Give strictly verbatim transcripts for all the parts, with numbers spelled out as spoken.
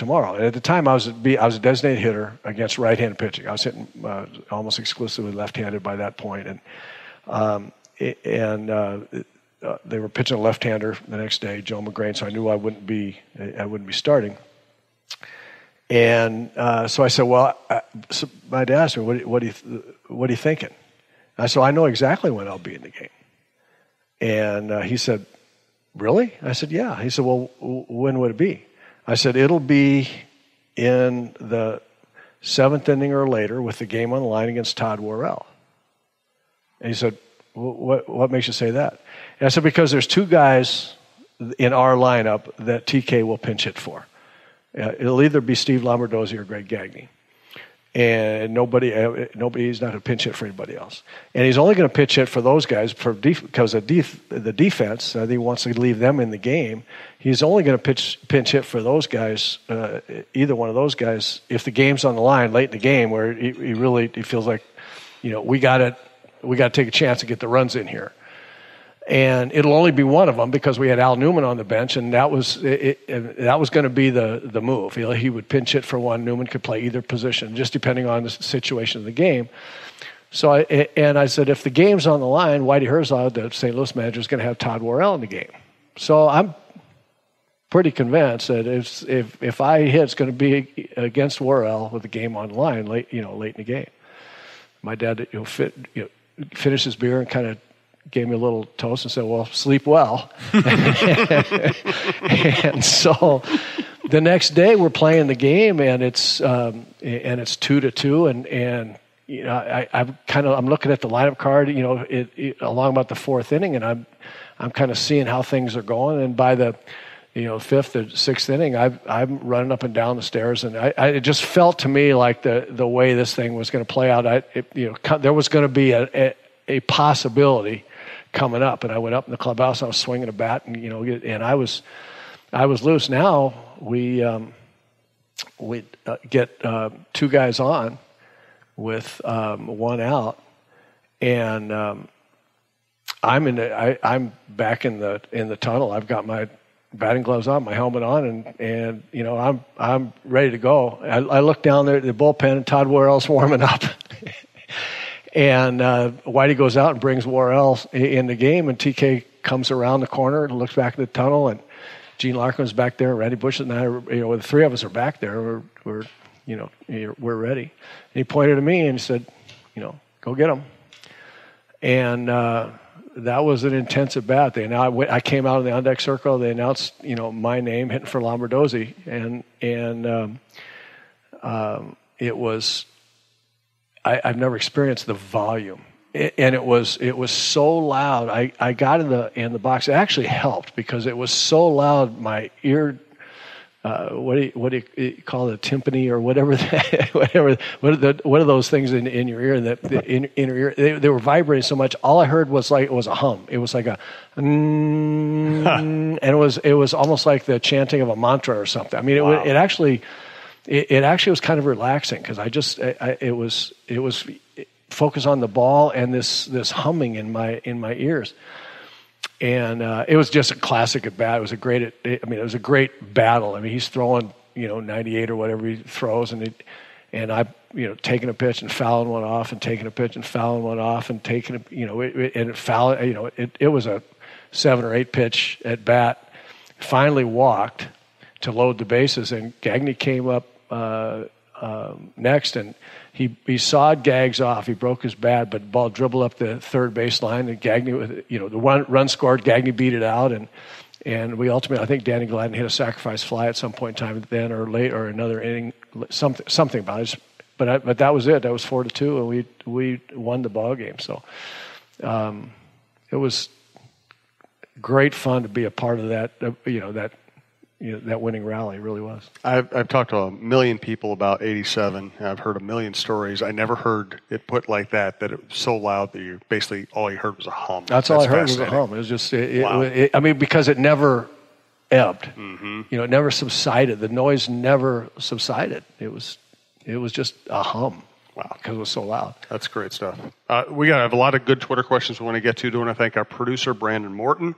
tomorrow. And at the time, I was I was a designated hitter against right-handed pitching. I was hitting uh, almost exclusively left-handed by that point, and um, and uh, they were pitching a left-hander the next day, Joe McGrain. So I knew I wouldn't be I wouldn't be starting. And uh, so I said, well, I, so my dad asked me, what, what, are you, what are you thinking? I said, I know exactly when I'll be in the game. And uh, he said, really? I said, yeah. He said, well, w- when would it be? I said, it'll be in the seventh inning or later with the game on the line against Todd Worrell. And he said, what, what makes you say that? And I said, because there's two guys in our lineup that T K will pinch hit for. Uh, it'll either be Steve Lombardozzi or Greg Gagne, and nobody, uh, nobody, he's not going to pinch hit for anybody else, and he's only going to pitch hit for those guys for def- because the, def- the defense, uh, he wants to leave them in the game. He's only going to pitch pinch hit for those guys, uh, either one of those guys, if the game's on the line late in the game, where he, he really he feels like, you know, we got it, we got to take a chance to get the runs in here. And it'll only be one of them because we had Al Newman on the bench, and that was it, it, that was going to be the the move. He, he would pinch hit for one. Newman could play either position, just depending on the situation of the game. So I and I said, if the game's on the line, Whitey Herzog, the Saint Louis manager, is going to have Todd Worrell in the game. So I'm pretty convinced that if if if I hit, it's going to be against Worrell with the game on the line late, you know, late in the game. My dad, you know, fit, you know, finished his beer and kind of gave me a little toast and said, well, sleep well. And so the next day we're playing the game, and it's um, and it's two to two, and and you know I, I'm kind of I'm looking at the lineup card, you know, it, it, along about the fourth inning, and I'm I'm kind of seeing how things are going, and by the you know fifth or sixth inning, I've, I'm running up and down the stairs, and I, I it just felt to me like the the way this thing was going to play out, I it, you know there was going to be a, a a possibility coming up, and I went up in the clubhouse. And I was swinging a bat, and you know, and I was, I was loose. Now we, um, we uh, get uh, two guys on, with um, one out, and um, I'm in. The, I, I'm back in the in the tunnel. I've got my batting gloves on, my helmet on, and and you know, I'm I'm ready to go. I, I look down there at the bullpen, and Todd Worrell's warming up. And uh, Whitey goes out and brings Worrell in the game, and T K comes around the corner and looks back in the tunnel, and Gene Larkin's back there, Randy Bush and I, you know, the three of us are back there. We're, we're you know, we're ready. And he pointed at me and he said, you know, go get him. And uh, that was an intensive bat. They now I, went, I came out in the on-deck circle. They announced, you know, my name, hitting for Lombardozzi, and and um, um, it was. I, I've never experienced the volume, it, and it was it was so loud. I, I got in the in the box. It actually helped because it was so loud. My ear, uh, what do you, what do you call it, a timpani or whatever, that, whatever, what are, the, what are those things in, in your ear that in, in your ear they, they were vibrating so much. All I heard was like it was a hum. It was like a, mm, huh. and it was it was almost like the chanting of a mantra or something. I mean, it wow. it actually. It, it actually was kind of relaxing because I just I, I, it was it was focused on the ball and this this humming in my in my ears, and uh, it was just a classic at bat. It was a great I mean it was a great battle. I mean he's throwing you know ninety-eight or whatever he throws, and it, and I you know taking a pitch and fouling one off and taking a pitch and fouling one off and taking a, you know it, it, and it foul you know it, it was a seven or eight pitch at bat. Finally walked to load the bases, and Gagne came up uh, uh, next, and he he sawed Gags off. He broke his bat, but the ball dribbled up the third baseline, and Gagne, you know, the one run scored. Gagne beat it out, and and we ultimately, I think Danny Gladden hit a sacrifice fly at some point in time then or late or another inning, something something about it. But I, but that was it. That was four to two, and we we won the ball game. So um, it was great fun to be a part of that. You know that. You know, that winning rally really was. I've, I've talked to a million people about eighty-seven. I've heard a million stories. I never heard it put like that, that it was so loud that you basically all you heard was a hum. That's, That's all I heard was a hum. It was just, it, wow. it, it, I mean, because it never ebbed. Mm-hmm. You know, it never subsided. The noise never subsided. It was, it was just a hum. Wow. Because it was so loud. That's great stuff. Uh, we got I have a lot of good Twitter questions we want to get to. Do want to thank our producer, Brandon Morton.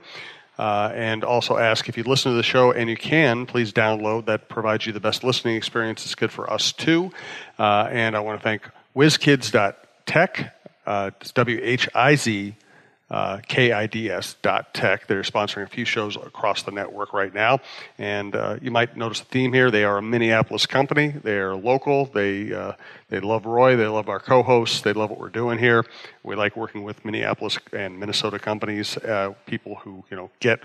Uh, and also ask if you listen to the show, and you can, please download. That provides you the best listening experience. It's good for us, too. Uh, and I want to thank WhizKids dot tech. Uh, it's W H I Z. Uh, K I D S dot tech. They're sponsoring a few shows across the network right now. And uh, you might notice the theme here. They are a Minneapolis company. They are local. They uh, they love Roy. They love our co-hosts. They love what we're doing here. We like working with Minneapolis and Minnesota companies, uh, people who, you know, get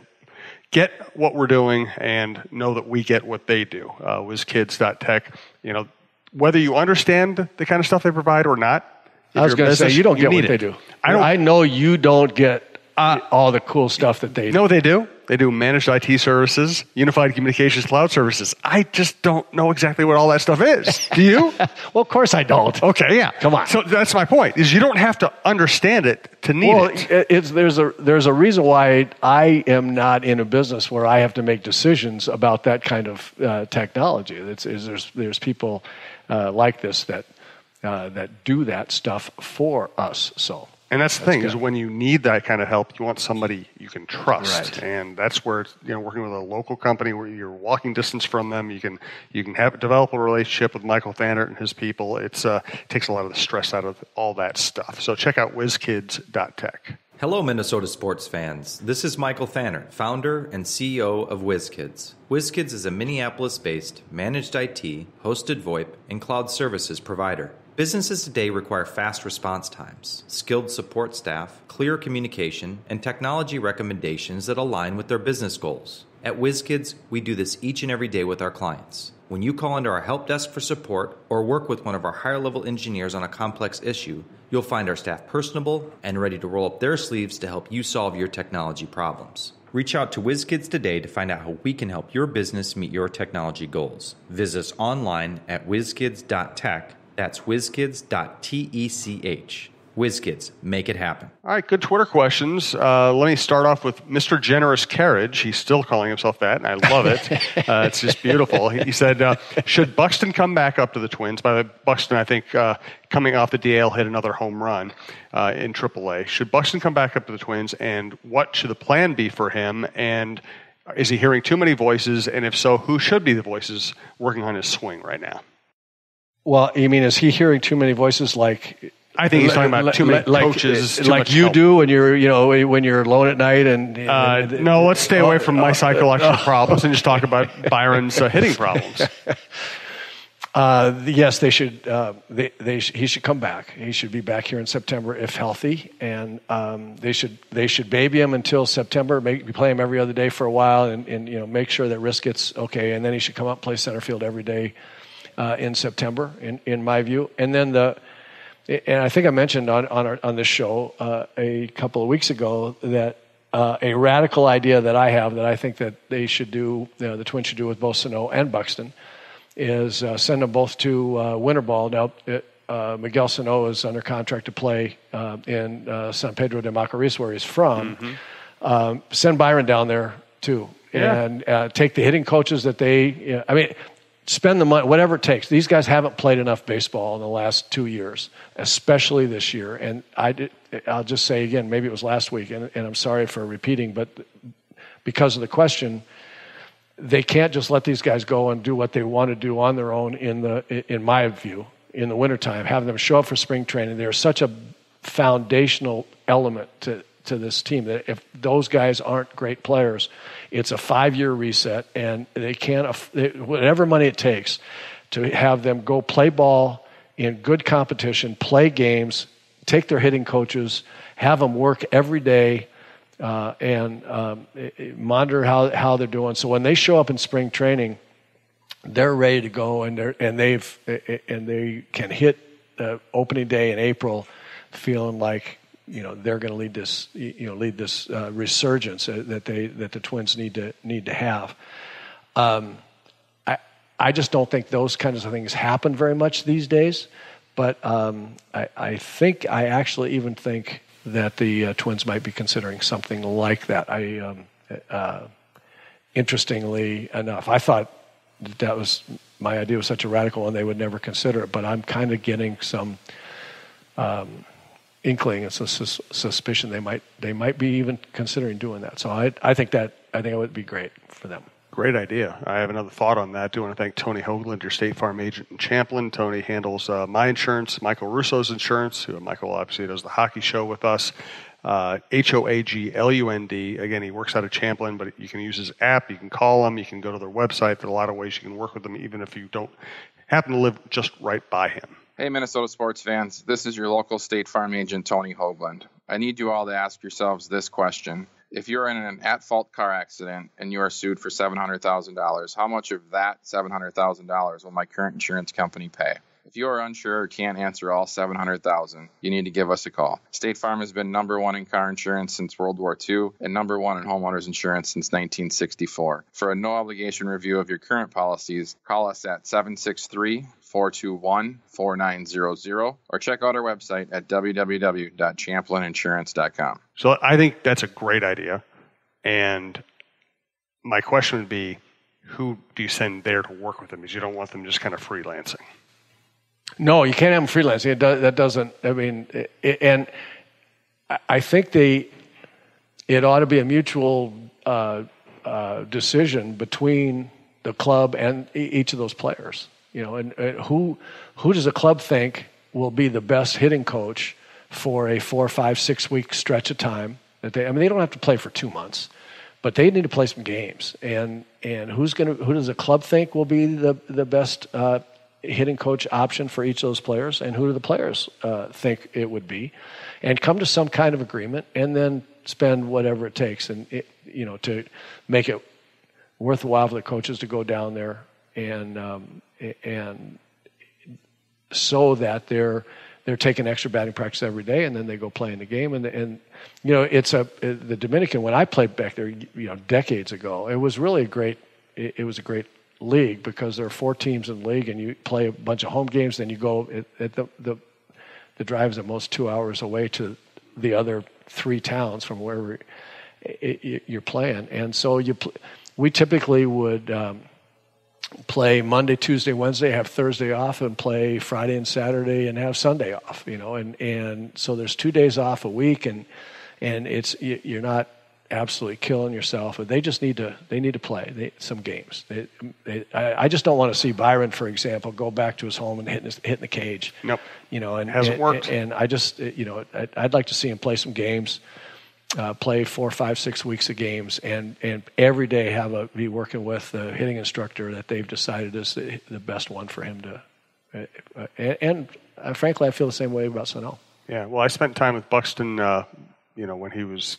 get what we're doing and know that we get what they do. Uh, WhizKids dot tech. You know, whether you understand the kind of stuff they provide or not, If I was going to say, you don't get you what it. they do. I, don't, I know you don't get uh, all the cool stuff that they do. No, they do. They do managed I T services, unified communications cloud services. I just don't know exactly what all that stuff is. Do you? Well, of course I don't. Okay, yeah. Come on. So that's my point, is you don't have to understand it to need well, it. Well, it's, there's, a, there's a reason why I am not in a business where I have to make decisions about that kind of uh, technology. It's, it's, there's, there's people uh, like this that... Uh, that do that stuff for us. So, and that's the that's thing good. Is when you need that kind of help, you want somebody you can trust, right. And that's where, you know, working with a local company where you're walking distance from them, you can you can have develop a relationship with Michael Tanner and his people. It's uh, it takes a lot of the stress out of all that stuff. So check out WhizKids dot tech. Hello, Minnesota sports fans. This is Michael Tanner, founder and C E O of WhizKids. WhizKids is a Minneapolis-based managed I T, hosted VoIP, and cloud services provider. Businesses today require fast response times, skilled support staff, clear communication, and technology recommendations that align with their business goals. At WhizKids, we do this each and every day with our clients. When you call into our help desk for support or work with one of our higher-level engineers on a complex issue, you'll find our staff personable and ready to roll up their sleeves to help you solve your technology problems. Reach out to WhizKids today to find out how we can help your business meet your technology goals. Visit us online at WhizKids dot tech. That's WhizKids dot tech. WhizKids, make it happen. All right, good Twitter questions. Uh, let me start off with Mister Generous Carriage. He's still calling himself that, and I love it. Uh, it's just beautiful. He, he said, uh, should Buxton come back up to the Twins? By the way, Buxton, I think, uh, coming off the D L, hit another home run uh, in triple A. Should Buxton come back up to the Twins, and what should the plan be for him? And is he hearing too many voices? And if so, who should be the voices working on his swing right now? Well, you mean, is he hearing too many voices like... I think he's talking about too many like, coaches, too like you help. do when you're, you know, when you're alone at night. And, and, uh, and no, let's stay away from my psychological problems and just talk about Byron's uh, hitting problems. Uh, yes, they should. Uh, they, they sh- he should come back. He should be back here in September if healthy, and um, they should they should baby him until September. Make, we play him every other day for a while, and, and you know make sure that risk gets okay, and then he should come up play center field every day uh, in September, in in my view, and then the. And I think I mentioned on on, our, on this show uh, a couple of weeks ago that uh, a radical idea that I have that I think that they should do, you know, the Twins should do with both Sano and Buxton, is uh, send them both to uh, winter ball. Now, uh, Miguel Sano is under contract to play uh, in uh, San Pedro de Macorís, where he's from. Mm-hmm. Um, send Byron down there, too, yeah. and uh, take the hitting coaches that they, you know, I mean... Spend the money, whatever it takes. These guys haven't played enough baseball in the last two years, especially this year. And I did, I'll just say again, maybe it was last week, and, and I'm sorry for repeating, but because of the question, they can't just let these guys go and do what they want to do on their own in the, in my view, in the wintertime. Having them show up for spring training, they're such a foundational element to to this team that if those guys aren't great players, it's a five-year reset, and they can't, whatever money it takes to have them go play ball in good competition, play games, take their hitting coaches, have them work every day, uh, and um, monitor how, how they're doing. So when they show up in spring training, they're ready to go, and they're and they've and they can hit uh, opening day in April, feeling like, you know, they're going to lead this, you know, lead this uh, resurgence that they that the Twins need to need to have. Um, I I just don't think those kinds of things happen very much these days. But um, I, I think I actually even think that the uh, Twins might be considering something like that. I um, uh, interestingly enough, I thought that, that was my idea was such a radical one they would never consider it. But I'm kind of getting some. Um, inkling and sus- suspicion they might they might be even considering doing that. So I I think that I think it would be great for them. Great idea. I have another thought on that. I do want to thank Tony Hoaglund, your State Farm agent in Champlin. Tony handles uh, my insurance, Michael Russo's insurance. Who Michael obviously does the hockey show with us. Uh, H O A G L U N D. Again, he works out of Champlin, but you can use his app. You can call him. You can go to their website. There are a lot of ways you can work with them, even if you don't happen to live just right by him. Hey, Minnesota sports fans. This is your local State Farm agent, Tony Hoaglund. I need you all to ask yourselves this question. If you're in an at-fault car accident and you are sued for seven hundred thousand dollars, how much of that seven hundred thousand dollars will my current insurance company pay? If you are unsure or can't answer all seven hundred thousand dollars, you need to give us a call. State Farm has been number one in car insurance since World War Two and number one in homeowners insurance since nineteen sixty-four. For a no-obligation review of your current policies, call us at seven six three, four two one, four nine zero zero or check out our website at w w w dot champlin insurance dot com. So I think that's a great idea. And my question would be, who do you send there to work with them? Because you don't want them just kind of freelancing. No, you can't have them freelancing. It does, that doesn't, I mean, it, and I think they, it ought to be a mutual uh, uh, decision between the club and each of those players. You know, and, and who who does a club think will be the best hitting coach for a four, five, six week stretch of time? That they, I mean, they don't have to play for two months, but they need to play some games. And and who's gonna who does a club think will be the the best uh, hitting coach option for each of those players, and who do the players uh, think it would be, and come to some kind of agreement, and then spend whatever it takes, and it, you know, to make it worthwhile for the coaches to go down there and um, and so that they're they're taking extra batting practice every day, and then they go play in the game, and and you know, it's a the Dominican, when I played back there, you know, decades ago, it was really a great it, it was a great. league, because there are four teams in the league, and you play a bunch of home games, then you go at, at the, the the drive's at most two hours away to the other three towns from wherever you're playing. And so you we typically would um, play Monday, Tuesday, Wednesday, have Thursday off, and play Friday and Saturday, and have Sunday off. You know, and and so there's two days off a week, and and it's you're not absolutely killing yourself. They just need to. They need to play they, some games. They, they, I, I just don't want to see Byron, for example, go back to his home and hit his, hitting the cage. Nope. You know, and hasn't and, worked. And I just, you know, I'd, I'd like to see him play some games, uh, play four, five, six weeks of games, and, and every day have a be working with the hitting instructor that they've decided is the, the best one for him to. Uh, and and uh, frankly, I feel the same way about Sano. Yeah. Well, I spent time with Buxton. Uh, you know, when he was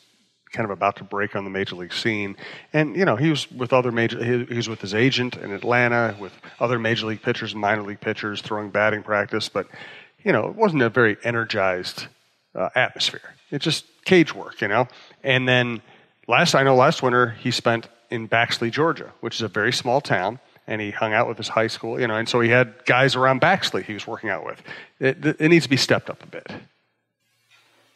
kind of about to break on the major league scene, and you know, he was with other major, he, he was with his agent in Atlanta, with other major league pitchers, minor league pitchers, throwing batting practice. But you know, it wasn't a very energized uh, atmosphere. It's just cage work, you know. And then last, I know last winter he spent in Baxley, Georgia, which is a very small town, and he hung out with his high school, you know, and so he had guys around Baxley he was working out with. It, it needs to be stepped up a bit.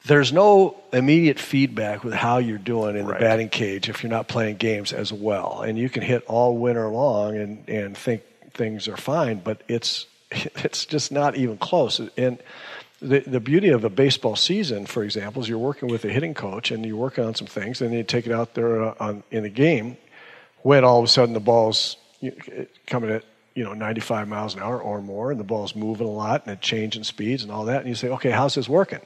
There's no immediate feedback with how you're doing in the right batting cage if you're not playing games as well. And you can hit all winter long and, and think things are fine, but it's it's just not even close. And the the beauty of a baseball season, for example, is you're working with a hitting coach and you're working on some things, and then you take it out there on, in the game when all of a sudden the ball's coming at, you know, ninety-five miles an hour or more, and the ball's moving a lot and it's changing speeds and all that, and you say, okay, how's this working?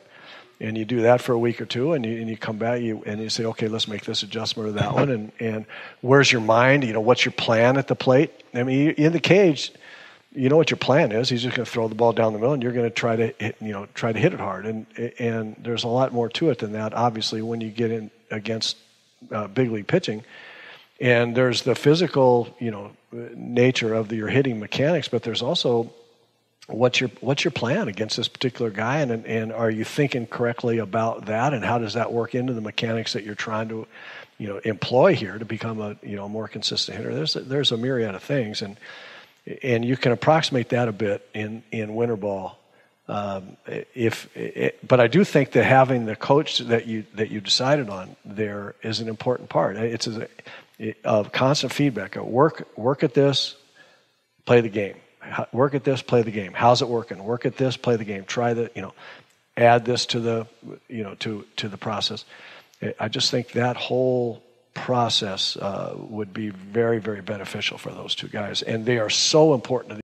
And you do that for a week or two, and you and you come back, you and you say, okay, let's make this adjustment or that one, and, and where's your mind? You know, what's your plan at the plate? I mean, in the cage, you know what your plan is. He's just going to throw the ball down the middle, and you're going to try to hit, you know try to hit it hard. And and there's a lot more to it than that. Obviously, when you get in against uh, big league pitching, and there's the physical, you know, nature of the, your hitting mechanics, but there's also What's your what's your plan against this particular guy, and and are you thinking correctly about that, and how does that work into the mechanics that you're trying to, you know, employ here to become a you know more consistent hitter? There's a, there's a myriad of things, and and you can approximate that a bit in in winter ball. Um, if it, but I do think that having the coach that you that you decided on there is an important part. It's a, a constant feedback. Work work at this, play the game. Work at this, play the game. How's it working? Work at this, play the game. Try the, you know, add this to the, you know, to, to the process. I just think that whole process uh, would be very, very beneficial for those two guys. And they are so important to the